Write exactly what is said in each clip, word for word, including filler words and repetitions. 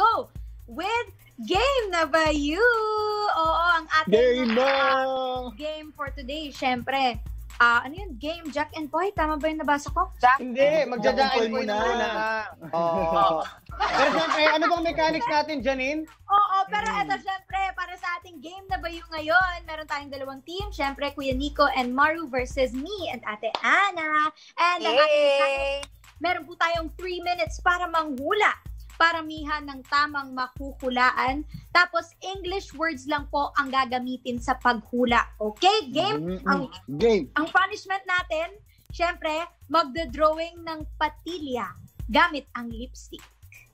go with Game Na Ba U! Oo, ang ating game, uh, game for today. Siyempre, uh, ano yun? Game Jack and Poy? Tama ba yung nabasa ko? Jack? Hindi, magja-Jack and Poy na. Oo. Pero siyempre, ano bang mechanics natin, Janine? Oo, pero ito siyempre, para sa ating Game Na Ba U ngayon, meron tayong dalawang team. Siyempre, Kuya Nikko and Maru versus me and Ate Ana. And ang ating, meron po tayong three minutes para manghula. Paramihan ng tamang makukulaan. Tapos, English words lang po ang gagamitin sa paghula. Okay, game? Ang, game. Ang punishment natin, syempre, magdodrawing ng patilya gamit ang lipstick.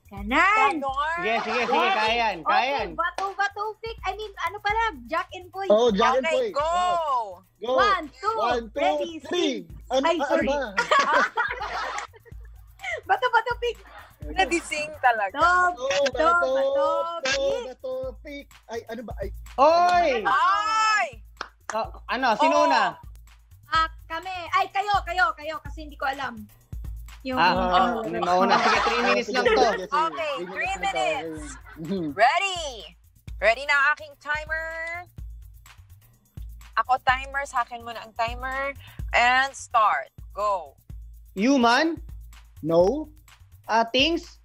Ganon! Yes, sige, yes, sige, kayan, kayan. Okay, bato, bato, pick. I mean, ano pala? Jack and Poy. Oh, Jack and Poy. Okay, go! Go! One, two, One, two ready, three. Ano, Ay, sorry. Ano bato, bato, pick. Nadising talaga. Bato, bato, bato, bato, pick. Ay, ano ba? Ay. Oy! Ay! Oh, ano, sino na? Ah, kami. Ay, kayo, kayo, kayo. Kasi hindi ko alam. Yung... Ah, ano na una. Sige, three minutes lang to. Okay, three minutes. Ready? Ready na aking timer? Ako timer, sa akin muna ang timer. And start. Go. Human? No. Uh, things?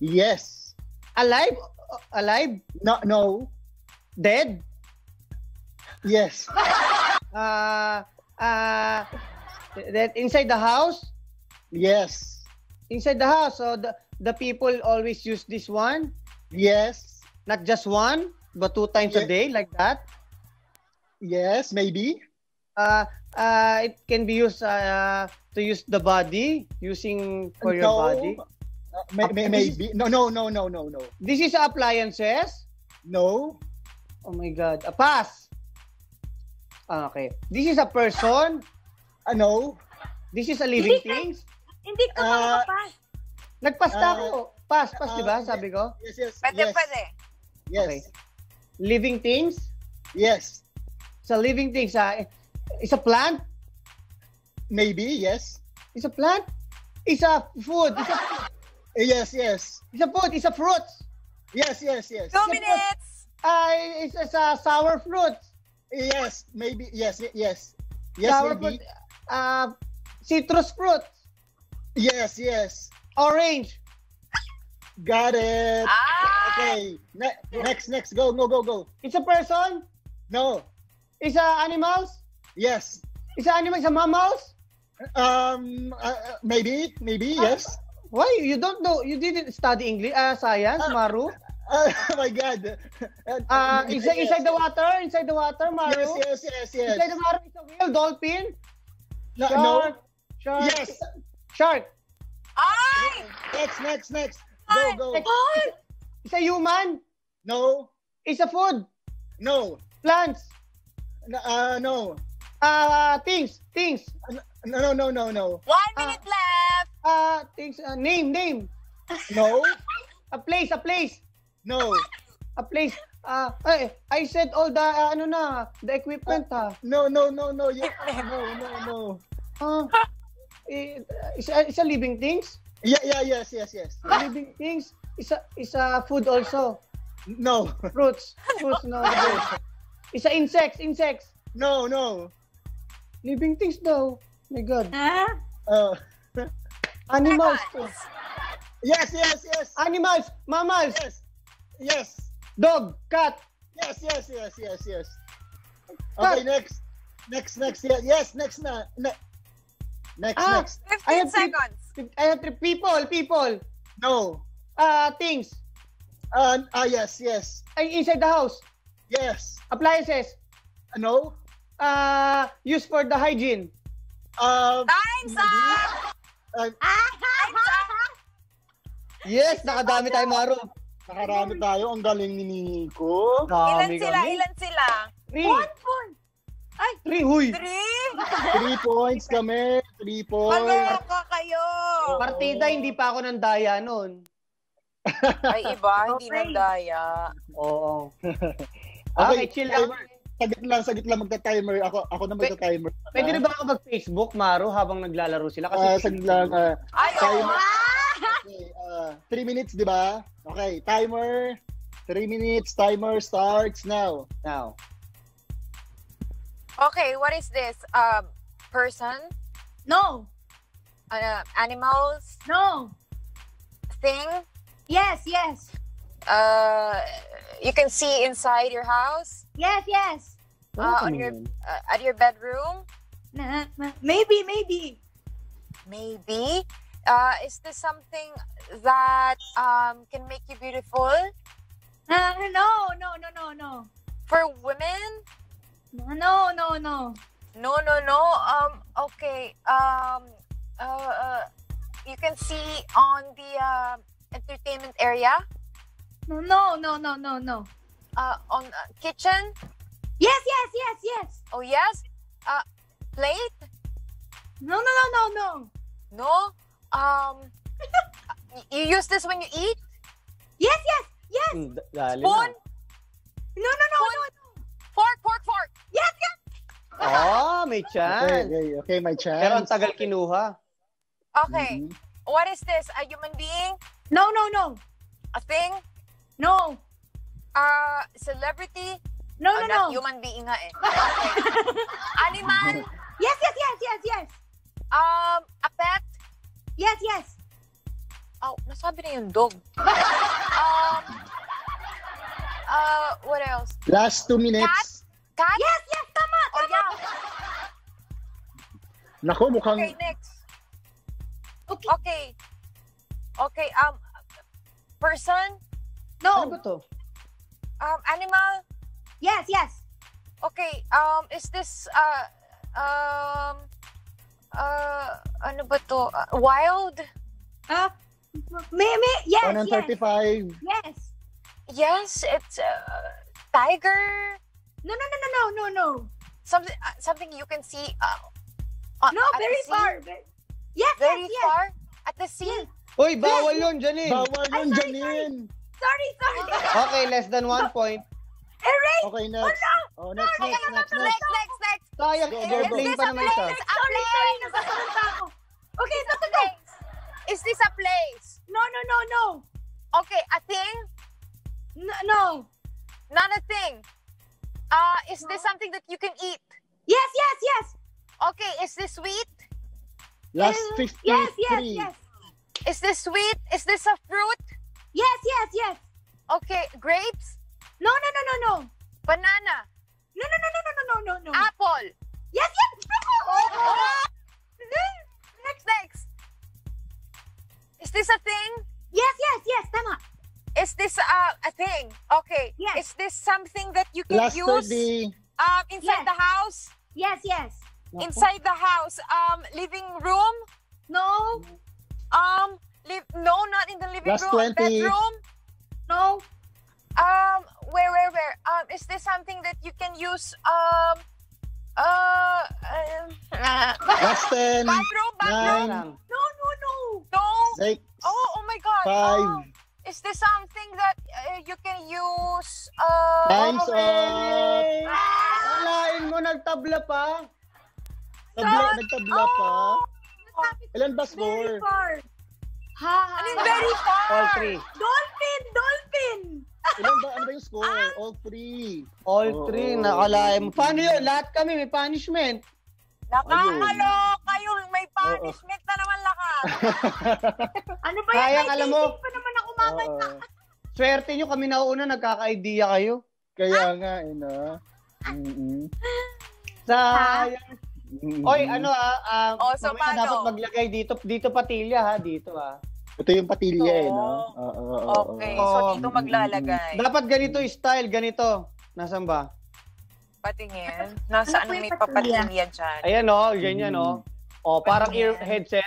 Yes. Alive? Uh, alive? No. No. Dead? Yes. uh, uh, that inside the house? Yes. Inside the house, so the, the people always use this one? Yes. Not just one, but two times yes. a day, like that? Yes, maybe. Uh, uh, it can be used... Uh, to use the body, using for no. your body? Uh, may, may, maybe. No, no, no, no, no, no. This is appliances? No. Oh my God. A pass. Ah, okay. This is a person? Uh, no. This is a living thing? Hindi ko uh, makapass. Nagpasta uh, ko. Pass, pass, uh, diba? Sabi ko? Yes, yes, pwede, yes. Pwede. Yes. Okay. Living things? Yes. Sa living things, ah, is a plant? Maybe, yes. It's a plant? It's a food. It's a... yes, yes. It's a food. It's a fruit. Yes, yes, yes. Two minutes. Uh, it's, it's a sour fruit. Yes, maybe. Yes, yes. Yes, sour maybe. Fruit. Uh, citrus fruit. Yes, yes. Orange. Got it. Ah! Okay. Ne next, next. Go, go, go, go. It's a person? No. It's a animals? Yes. It's a animal. It's a mammals? Um, uh, maybe, maybe, yes. Why? You don't know, you didn't study English, uh, science, uh, Maru? Uh, oh my God. Uh, uh, inside, yes. inside the water, inside the water, Maru? Yes, yes, yes, yes. Inside the water, it's a whale, dolphin? No, shark, no. Shark. Yes. Shark. Ay! Next, next, next. Go, go. Ay! It's a human? No. It's a food? No. Plants? Uh, no. Uh, things, things. No, no, no, no, no. One minute uh, left. Uh, things, uh, name, name. No. A place, a place. No. A place. Uh, I, I said all the, uh, ano na, the equipment, uh, ha. No, no, no, no. Yeah, no, no, no. Uh, it's, a, it's a living things? Yeah, yeah, yes, yes, yes. Living things. It's a, it's a food also. No. Fruits. Fruits, no. It's a insects, insects. No, no. Living things though. My God. Huh? Uh, animals. Yes, yes, yes. Animals. Mammals. Yes. Yes. Dog. Cat. Yes, yes, yes, yes, yes. Okay, cat. next. Next, next. Yes, yes next. Na, ne next, ah, next. fifteen seconds. I have three people. People. No. Uh, things. Uh, uh, yes, yes. Inside the house. Yes. Appliances. Uh, no. Uh, used for the hygiene. Uh, Time's up! Uh, Time's up! Yes, nakadami tayo, Maru. Nakarami tayo. Ang galing ni Nikko. Ilan sila? Ilan sila? Three. One point. Ay, three, huy. Three? Three points kami. Three points. Palero ka kayo. Partida, hindi pa ako ng daya nun. Ay, iba. Hindi ng daya. Oo. Okay, chill out. Sagit lang, sagit lang magta-timer. Ako, ako na magta-timer. Pwede rin ba ako mag-Facebook, Maru, habang naglalaro sila? Kasi uh, sagit lang. Uh, Ay, timer. Okay, uh, three minutes, di ba? Okay, timer. three minutes, timer starts now. Now. Okay, what is this? Um, person? No. Uh, animals? No. Thing? Yes, yes. Uh, you can see inside your house? Yes, yes. Uh, on your, uh, at your bedroom? Maybe, maybe. Maybe? Uh, is this something that um, can make you beautiful? Uh, no, no, no, no, no. For women? No, no, no. No, no, no. Um, okay. Um, uh, uh, you can see on the uh, entertainment area. No, no, no, no, no, no. Uh, on uh, kitchen. Yes, yes, yes, yes. Oh yes. Uh, plate. No, no, no, no, no. No. Um, you use this when you eat. Yes, yes, yes. Mm, Spoon. No, no, no, Spoon. No, no. Fork, fork, fork. Yes, yes. Oh, may chance. Okay, okay, okay, may chance. Pero ang tagal kinuha. Okay. Mm-hmm. What is this? A human being? No, no, no. A thing? No. Uh, celebrity? No, oh, no, no. Human being nga eh. Okay. Animal? Yes, yes, yes, yes, yes. Um, a pet? Yes, yes. Oh, nasabi na yung dog. um, Uh, what else? Last two minutes. Cat? Cat? Yes, yes, tama, tama. Oh, yeah. Nako, mukhang... Okay, next. Okay. Okay. Okay, um, person? No. Ano ba to? Um, animal? Yes, yes. Okay, um, is this, uh, um, uh, ano ba to? Uh, wild? Uh, me, me, yes, yes. one thirty-five. Yes. Yes, it's a uh, tiger. No, no, no, no, no, no, no. Something, uh, something you can see. Uh, uh, no, very far. Very, yes, very yes, far yes. At the sea. Yes. Uy, bawal yes. Yun, Janine. Bawal yun, sorry, Janine. Sorry, sorry. Okay, less than one no. Point. Erase. Okay, next. Oh, no. Oh, next, no, next, no, next, no, next, no. Next, next. Sayang, airplane pa naman ito. Sorry, sorry, nasasunod ako. Okay, so today. Is this a place? No, no, no, no. Okay, a thing? No, no, not a thing. Uh, is no. This something that you can eat? Yes, yes, yes. Okay, is this sweet? Last fifty-three. Yes, yes, yes. Is this sweet? Is this a fruit? Yes, yes, yes. Okay, grapes? No, no, no, no, no. Banana? No, no, no, no, no, no, no, no. Apple? Yes, yes. Oh. Next, next. Is this a thing? Yes, yes, yes. Tama. Is this uh, a thing? Okay. Yes. Is this something that you can last use um, inside yes. The house? Yes, yes. Inside the house. Um, living room? No. Um, live? No, not in the living last room. twenty. Bedroom? No. Um, where, where, where? Um, is this something that you can use? Um, uh, um, last ten. Bathroom, bathroom. Nine, no, no, no. No. Six, oh, oh my God. Five. Oh. Is this something that uh, you can use? Uh, Time's up! Alain mo, nagtabla pa? Tabla, so, nagtabla oh, pa? Oh, ilan ba score? Very far. Ha, ha, I mean, very far. All three. Dolphin! Dolphin! Ilan ba, ano ba yung score? Ah. All three. All oh, three, oh, nakalain mo. Paano yun? Lahat kami may punishment. Nakakaloka kayo, may punishment oh, oh. Na naman lakas. Ano ba yan? Kayang, may alam mo, pa naman ako mamay na. Oh. Swerte nyo kami nauuna, nagkaka-idea kayo. Kaya ah. Nga, eh, no? Mm -mm. Sayang. Mm -mm. Oy, ano ah, uh, oh, so mamaya paano? Dapat maglagay dito, dito patilya ha, dito ah. Ito yung patilya so, eh, no? Oh, oh, oh, okay, oh. So dito maglalagay. Dapat ganito yung style, ganito. Nasaan ba? Patingin. Nasaan ano may papatingin yan dyan? Ayan o, ganyan o. O, parang ear headset.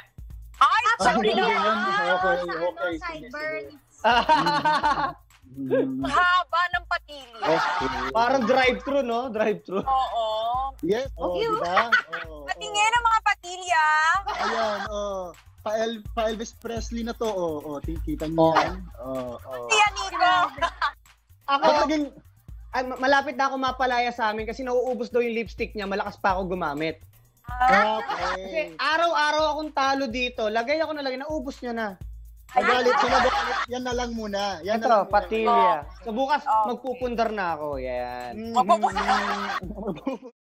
Ay, sorry na! Okay, okay. Sideburns. Haba ng patili. Parang drive-thru, no? Drive-thru. Oo. Yes, o, diba? Patingin ang mga patili, ah. Ayan, o. Pa-Elvis Presley na to, o. Kita niyo yan. Siya, Nico. Ako. Ay, malapit na ako mapalaya sa amin kasi nauubos daw yung lipstick niya. Malakas pa ako gumamit. Okay. Kasi araw-araw akong talo dito. Lagay ako na lagay. Naubos niya na. Magalit sila, magalit. Yan na lang muna. Yan ito, na lang patilya. Muna. So bukas, oh, okay, magpupundar na ako. Yan. Magpupundar.